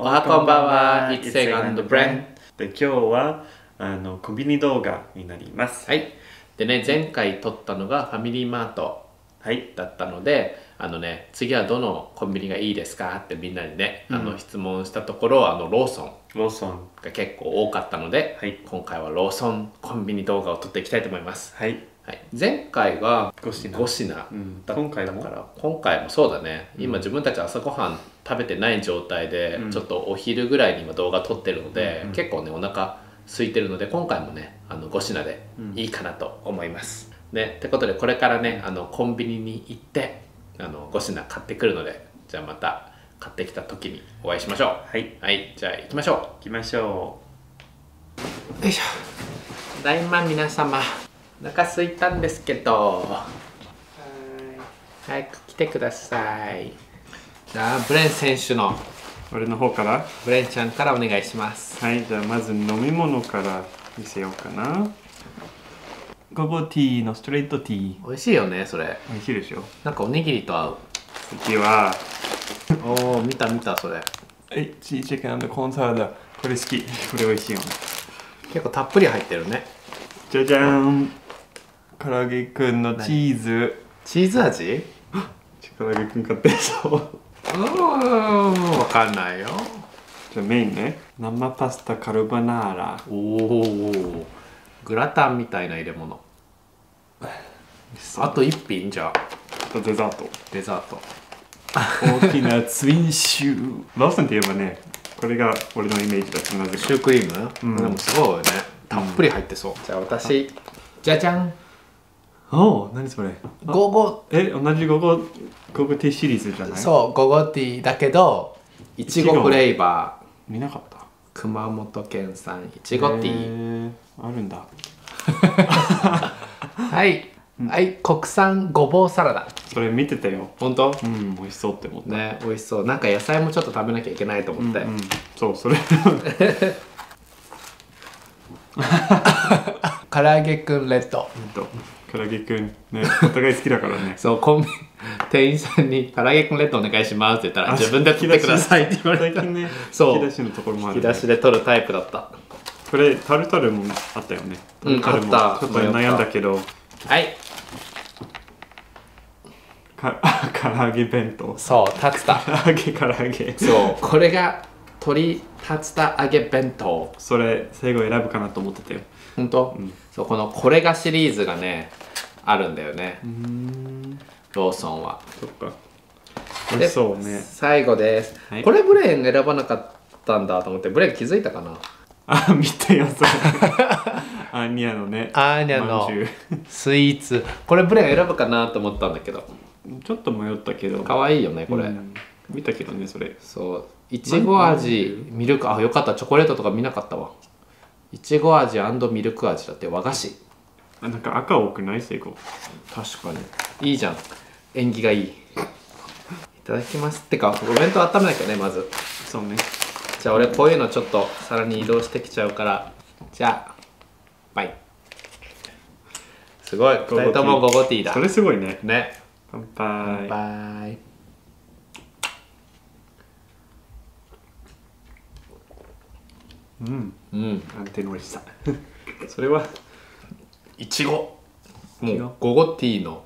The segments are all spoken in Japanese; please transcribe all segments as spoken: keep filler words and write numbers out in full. おはこんばんは、It's Seigan and Bren。で、今日はあのコンビニ動画になります。はい。でね、前回撮ったのがファミリーマートだったので、はい、あのね、次はどのコンビニがいいですかってみんなにね、うん、あの質問したところ、あのローソンが結構多かったので、はい、今回はローソンコンビニ動画を撮っていきたいと思います。はい。はい、前回がごしなだったから今回もそうだね。今自分たち朝ごはん食べてない状態でちょっとお昼ぐらいに今動画撮ってるので結構ねお腹空いてるので今回もねあのごしなでいいかなと思います。ねってことでこれからねあのコンビニに行ってあのごしな買ってくるのでじゃあまた買ってきた時にお会いしましょう。はい、はい、じゃあ行きましょう。行きましょう。よいしょ。大満皆様。お腹空いたんですけど、早く来てください。じゃあブレン選手の俺の方からブレンちゃんからお願いします。はい、じゃあまず飲み物から見せようかな。ゴボティーのストレートティー美味しいよね、それ美味しいでしょ。なんかおにぎりと合う。次はおお、見た見たそれえ、チーチキン&コーンサラダこれ好き、これ美味しいよね。結構たっぷり入ってるね。じゃじゃーん、唐揚げくんのチーズチーズ味？唐揚げくん買ってそう。うん、わかんないよ。じゃあメインね、生パスタカルボナーラ。おお、グラタンみたいな入れ物。あと一品じゃあデザートデザート大きなツインシュー。ローソンっていえばね、これが俺のイメージだった。なぜかシュークリーム、うん、でもすごいね、たっぷり入ってそう。じゃあ私、じゃじゃん。おお、何それ。ゴゴ、え、同じゴゴゴゴティーシリーズじゃない？そう、ゴゴティーだけどいちごフレーバー。見なかった。熊本県産いちごティー。あるんだ。はい、はい、国産ごぼうサラダ。それ見てたよ。本当？うん、美味しそうって思った。ね、美味しそう。なんか野菜もちょっと食べなきゃいけないと思って。うんうん、そう、それ。唐揚げくんレッド。唐揚げくんね、お互い好きだからね。そう、コンビニ店員さんに唐揚げくんレッドお願いしますって言ったら自分で取ってくださいって言われた。そう、引き出しのところもあるね。引き出しで取るタイプだった。これタルタルもあったよね。うん、あった。ちょっと悩んだけど。はい。か、唐揚げ弁当。そう、竜田。唐揚げ唐揚げ。そう、これが鶏竜田揚げ弁当。それ最後選ぶかなと思ってたよ。本当、うん、そう、このこれがシリーズがねあるんだよね。うーん、ローソンは。そっか。美味しそうね。最後です、はい、これブレン選ばなかったんだと思って。ブレン気づいたかな。あ、見たよそれ。アーニャのね、アーニャのスイーツ。これブレン選ぶかなと思ったんだけどちょっと迷ったけど可愛いよねこれ、うん、見たけどねそれ。そう、いちご味ミルク、あ、よかった。チョコレートとか見なかったわ。いちご味&ミルク味だって。和菓子。なんか赤多くない？セイコ。確かにいいじゃん、縁起がいい。いただきます。ってかお弁当温めなきゃね、まず。そうね。じゃあ俺こういうのちょっと皿に移動してきちゃうから、じゃあバイ。すごい、ふたりともゴゴティーだ。それすごいね。ね、乾杯。乾杯。うんうん、安定の美味しさ。それはいちご、もうゴゴティーの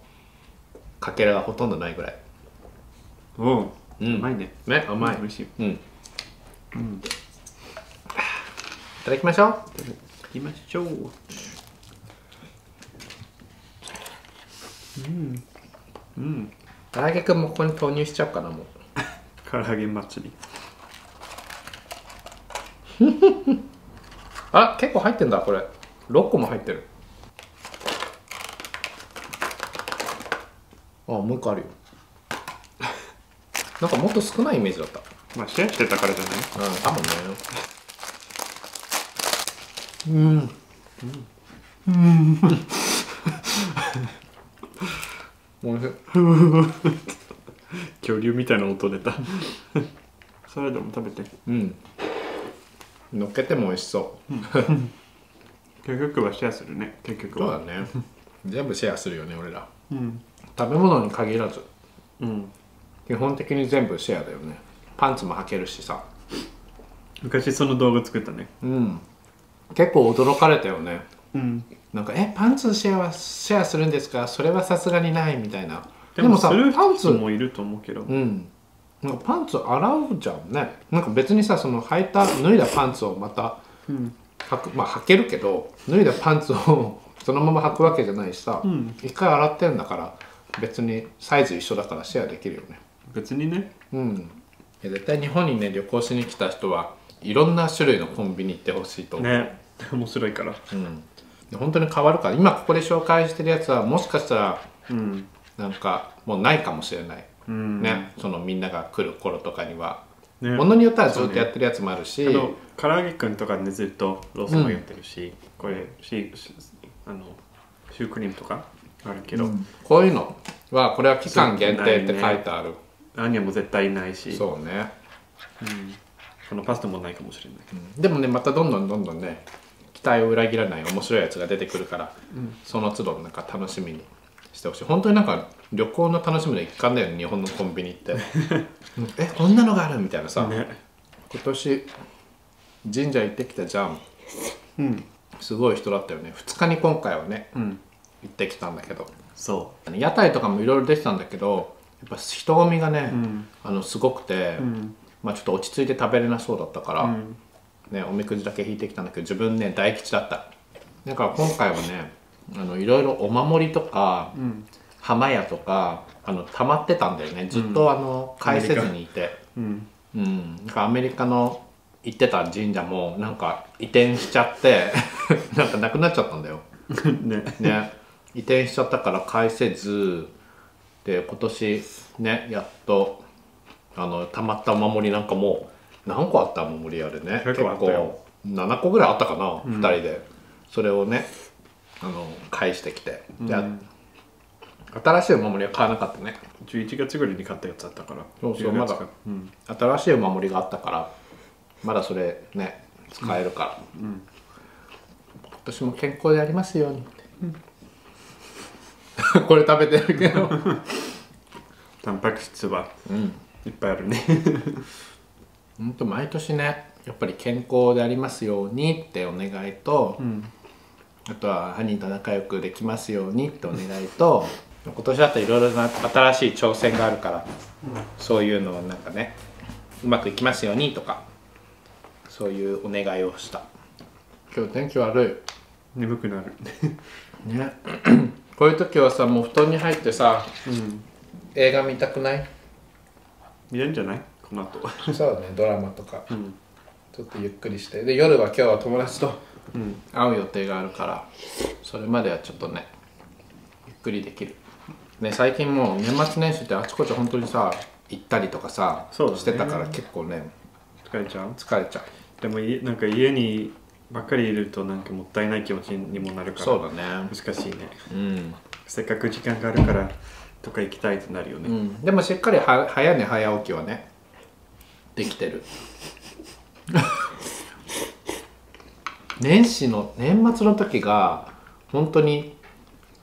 かけらがほとんどないぐらい。うんうん、甘いね。ね、甘い、美味しい。うんうん、いただきましょう。いただきましょう。うんうん、唐揚げくんもここに投入しちゃおうかな、もう。唐揚げ祭り。あ、結構入ってんだこれ。ろっこも入ってる。あ、もういっこあるよ。なんかもっと少ないイメージだった。まあシェアしてたからじゃない。うん、多分ね。うんうん、おいしい。恐竜みたいな音出た。サラダも食べて。うん、のっけても美味しそう。結局はシェアするね。結局は。そうだね。全部シェアするよね、俺ら。うん。食べ物に限らず。うん。基本的に全部シェアだよね。パンツも履けるしさ。昔その動画作ったね。うん。結構驚かれたよね。うん。なんかえパンツシェアシェアするんですか？それはさすがにないみたいな。でもさ、する人もいると思うけど。うん。なんかパンツ洗うじゃんね。なんか別にさ、その履いた脱いだパンツをまた、うん、はくまあ履けるけど、脱いだパンツをそのまま履くわけじゃないしさ、うん、一回洗ってるんだから別にサイズ一緒だからシェアできるよね。別にね。うん。絶対日本にね旅行しに来た人はいろんな種類のコンビニ行ってほしいと思う。ね、面白いから。うん。本当に変わるから、今ここで紹介してるやつはもしかしたら、うん、なんかもうないかもしれない、うん、ね、そのみんなが来る頃とかには、ね、ものによってはずっとやってるやつもあるし、ね、あの唐揚げくんとかねずっとローソンもやってるし、うん、これしあのシュークリームとかあるけど、うん、こういうのはこれは期間限定って書いてある。アニャも絶対ないし、そうね、うん、このパスタもないかもしれない、うん、でもねまたどんどんどんどんね期待を裏切らない面白いやつが出てくるから、うん、その都度なんか楽しみにしてほしい。本当になんか旅行の楽しみの一環だよね日本のコンビニってえこんなのがあるみたいなさ、ね、今年神社行ってきたじゃん、うん、すごい人だったよね。ふつかに今回はね、うん、行ってきたんだけど、そう屋台とかもいろいろ出てたんだけどやっぱ人混みがね、うん、あのすごくて、うん、まあちょっと落ち着いて食べれなそうだったから、うん、ね、おみくじだけ引いてきたんだけど自分ね大吉だった。だから今回はねあのいろいろお守りとか、うん、浜屋とかあの溜まってたんだよねずっと、あの、うん、返せずにいて、うん、うん、なんかアメリカの行ってた神社もなんか移転しちゃってなんかなくなっちゃったんだよね, ね移転しちゃったから返せずで、今年ねやっとあの溜まったお守りなんかもう何個あったもん、森あれね結構ななこぐらいあったかな、うん、ふたりでそれをねあの返してきて、うん、新しいお守りは買わなかったね。じゅういちがつぐらいに買ったやつあったから、そうそうまだ、うん、新しいお守りがあったからまだそれね使えるから、うんうん、今年も健康でありますように、うん、これ食べてるけどタンパク質はいっぱいあるねほんと毎年ねやっぱり健康でありますようにってお願いと、うん、あとはハニーと仲良くできますようにってお願いと今年だったらいろいろな新しい挑戦があるから、うん、そういうのをなんかねうまくいきますようにとかそういうお願いをした。今日天気悪い、眠くなるねこういう時はさもう布団に入ってさ、うん、映画見たくない？見れるんじゃない？そうね、ドラマとか、うん、ちょっとゆっくりしてで夜は今日は友達と会う予定があるから、うん、それまではちょっとねゆっくりできるね。最近もう年末年始ってあちこち本当にさ行ったりとかさ、ね、してたから結構ね疲れちゃう疲れちゃう。でもなんか家にばっかりいるとなんかもったいない気持ちにもなるからそうだね難しいね、うん、せっかく時間があるからとか行きたいとなるよね、うん、でもしっかりは早寝早起きはねできてる年始の年末の時が本当に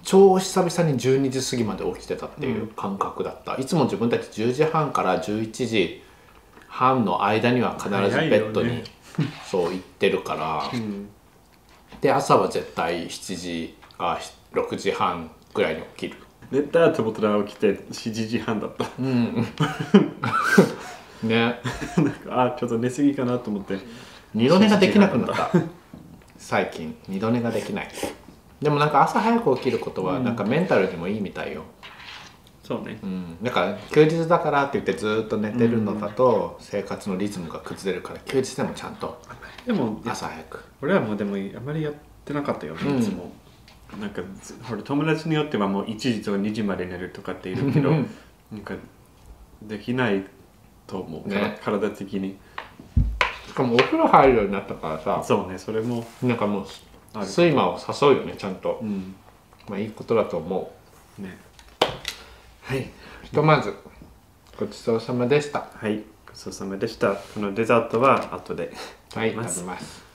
超久々にじゅうにじ過ぎまで起きてたっていう感覚だった、うん、いつも自分たちじゅうじはんからじゅういちじはんの間には必ずベッドに、ね、そう行ってるから、うん、で朝は絶対しちじあろくじはんぐらいに起きる。寝たと思ったら起きてしちじはんだった、うんね、なんかあちょっと寝すぎかなと思って二度寝ができなくなった最近二度寝ができない。でもなんか朝早く起きることはなんかメンタルにもいいみたいよ、うん、そうね、うん、なんか休日だからって言ってずっと寝てるのだと生活のリズムが崩れるから休日でもちゃんと朝早く。俺はもうでもあまりやってなかったよね、うん、いつもなんか俺友達によってはもういちじとかにじまで寝るとかっているけどなんかできないと思う、ね、体的に。しかもお風呂入るようになったからさそうねそれもなんかもう睡魔を誘うよねちゃんと、うん、まあいいことだと思うね。はいひとまずごちそうさまでした。はいごちそうさまでした。このデザートは後ではい食べます。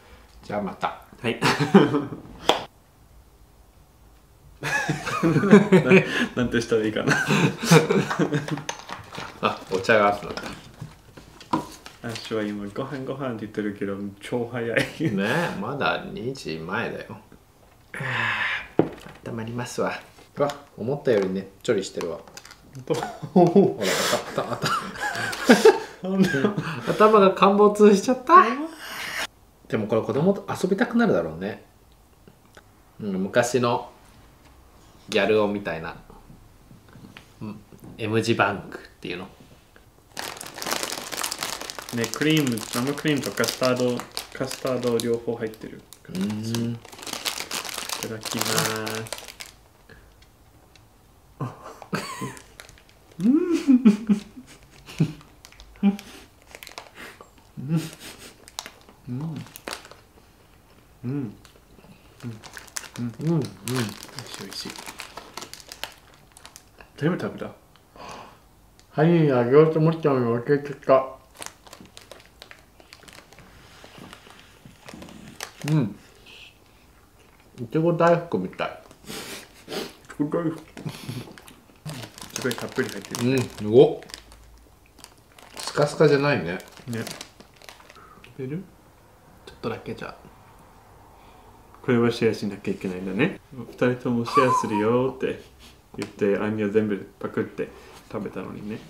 じゃあまたはいなんてしたらいいかなあお茶が熱くなった。アッシュは今ご飯ご飯って言ってるけど超早いねえ、まだにじまえだよ。あったまりますわ。ほら、思ったよりねっちょりしてるわ。ほら、あたあた頭が陥没しちゃったでもこれ子供と遊びたくなるだろうね、うん、昔のギャル男みたいな M 字バンクっていうのね、クリーム、生クリームとカスタード、カスタード両方入ってる。うん。いただきます。うん。うん。うん。うん。うん。うん。美味しい。全部食べた。はい、あげようと思ったのに忘れちゃった。うん、いちご大福みたい。すごいすごいたっぷり入ってる。うん、すごっ。スカスカじゃないね。ね。食べる？ちょっとだけじゃ。これはシェアしなきゃいけないんだね。ふたりともシェアするよって言ってアンニは全部パクって食べたのにね。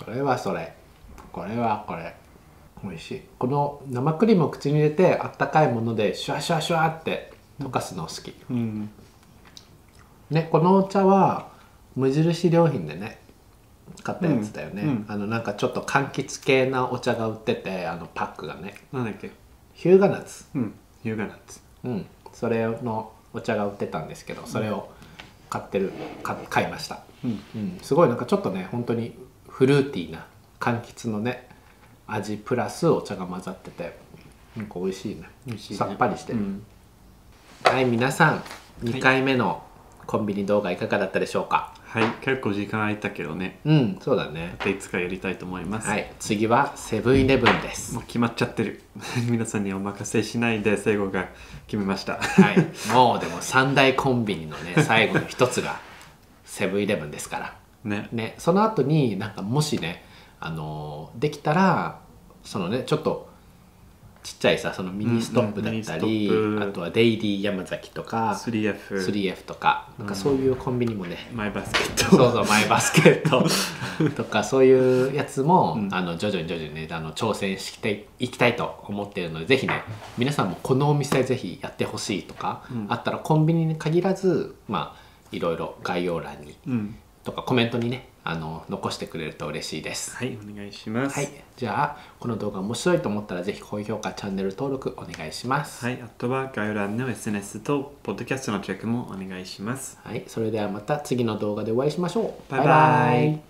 それはそれ、これはこれ。美味しい。この生クリームを口に入れてあったかいものでシュワシュワシュワって溶かすの好き、うん、ね、このお茶は無印良品でね買ったやつだよね、うんうん、あのなんかちょっと柑橘系なお茶が売ってて、あのパックがね、なんだっけ、日向夏、うん、日向夏、うん、それのお茶が売ってたんですけど、それを買ってる、買、買いました、うんうん、すごいなんかちょっとね本当にフルーティーな柑橘のね味プラスお茶が混ざっててなんか美味しいね。美味しいね。さっぱりしてる、うん、はい、皆さんにかいめのコンビニ動画いかがだったでしょうか。はい、結構時間空いたけどね。うん、そうだね。またいつかやりたいと思います。はい、次はセブンイレブンです。もう決まっちゃってる皆さんにお任せしないで聖子が決めましたはい、もうでも三大コンビニのね最後の一つがセブンイレブンですからね。ね、その後になんかもしね、あのできたらそのねちょっとちっちゃいさ、そのミニストップだったり、うん、あとはデイリー山崎とか スリーエフ とか、うん、なんかそういうコンビニもね、マイバスケット、そうそうマイバスケットとかそういうやつも、うん、あの徐々に徐々にねあの挑戦していきたいと思っているので、ぜひね皆さんもこのお店ぜひやってほしいとか、うん、あったらコンビニに限らず、まあいろいろ概要欄に、うん、とかコメントにねあの残してくれると嬉しいです。はい、お願いします。はい、じゃあこの動画面白いと思ったらぜひ高評価、チャンネル登録お願いします。はい、あとは概要欄の エスエヌエス とポッドキャストのチェックもお願いします。はい、それではまた次の動画でお会いしましょう。バイバイ。